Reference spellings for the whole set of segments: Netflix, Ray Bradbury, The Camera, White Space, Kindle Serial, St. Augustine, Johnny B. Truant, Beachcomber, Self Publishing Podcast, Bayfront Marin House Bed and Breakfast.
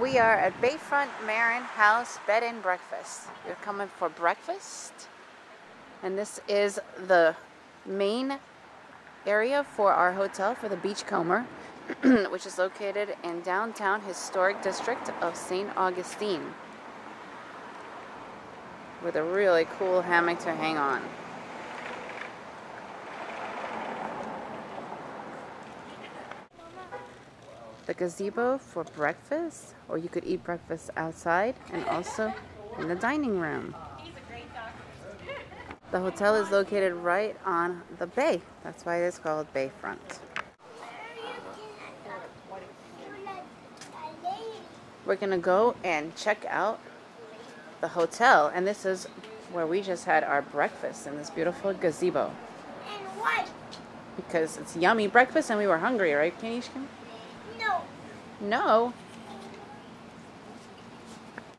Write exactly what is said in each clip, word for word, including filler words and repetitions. We are at Bayfront Marin House Bed and Breakfast. You're coming for breakfast. And this is the main area for our hotel for the Beachcomber, which is located in downtown historic district of Saint Augustine, with a really cool hammock to hang on. The gazebo for breakfast, or you could eat breakfast outside and also in the dining room. The hotel is located right on the bay. That's why it is called Bayfront. We're gonna go and check out the hotel, and this is where we just had our breakfast in this beautiful gazebo. And what? Because it's yummy breakfast and we were hungry, right, Kanishka? No. No.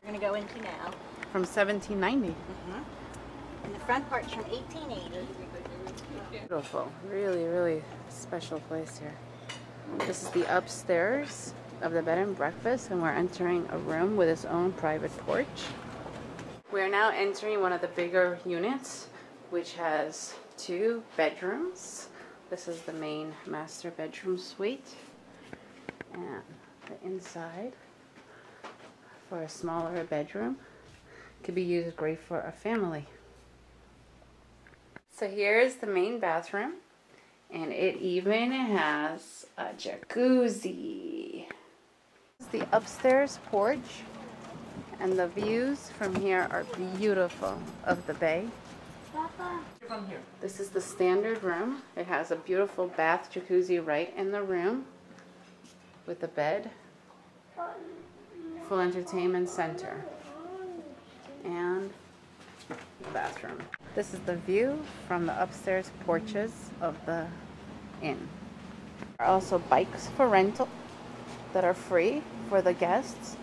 We're gonna go into now. From seventeen ninety. Mm-hmm. And the front part's from eighteen eighty. Beautiful. Really, really special place here. This is the upstairs of the bed and breakfast, and we're entering a room with its own private porch. We are now entering one of the bigger units, which has two bedrooms. This is the main master bedroom suite, and the inside for a smaller bedroom could be used great for a family. So here is the main bathroom, and it even has a jacuzzi. This is the upstairs porch, and the views from here are beautiful of the bay. Papa. This is the standard room. It has a beautiful bath jacuzzi right in the room with a bed, full entertainment center, and the bathroom. This is the view from the upstairs porches of the inn. There are also bikes for rental that are free for the guests.